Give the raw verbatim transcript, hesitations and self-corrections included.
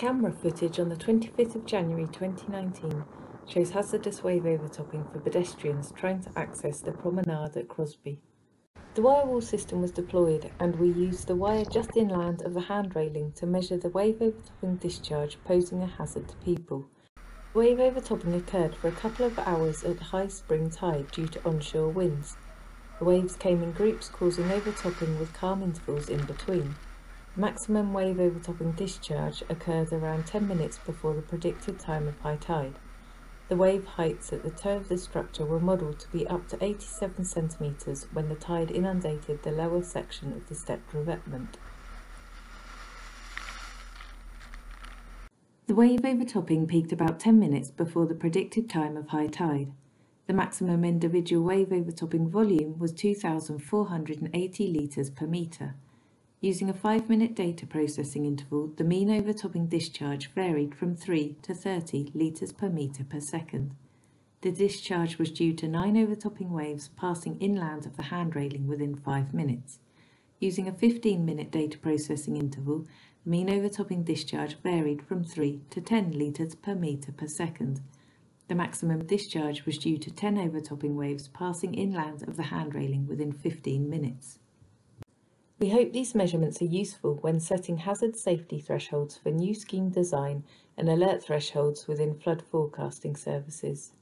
Camera footage on the twenty-fifth of January twenty nineteen shows hazardous wave overtopping for pedestrians trying to access the promenade at Crosby. The WireWall system was deployed and we used the wire just inland of the hand railing to measure the wave overtopping discharge posing a hazard to people. The wave overtopping occurred for a couple of hours at high spring tide due to onshore winds. The waves came in groups causing overtopping with calm intervals in between. Maximum wave overtopping discharge occurs around ten minutes before the predicted time of high tide. The wave heights at the toe of the structure were modelled to be up to eighty-seven centimetres when the tide inundated the lower section of the stepped revetment. The wave overtopping peaked about ten minutes before the predicted time of high tide. The maximum individual wave overtopping volume was two thousand four hundred eighty litres per metre. Using a five minute data processing interval, the mean overtopping discharge varied from three to thirty litres per metre per second. The discharge was due to nine overtopping waves passing inland of the hand railing within five minutes. Using a fifteen minute data processing interval, the mean overtopping discharge varied from three to ten litres per metre per second. The maximum discharge was due to ten overtopping waves passing inland of the hand railing within fifteen minutes. We hope these measurements are useful when setting hazard safety thresholds for new scheme design and alert thresholds within flood forecasting services.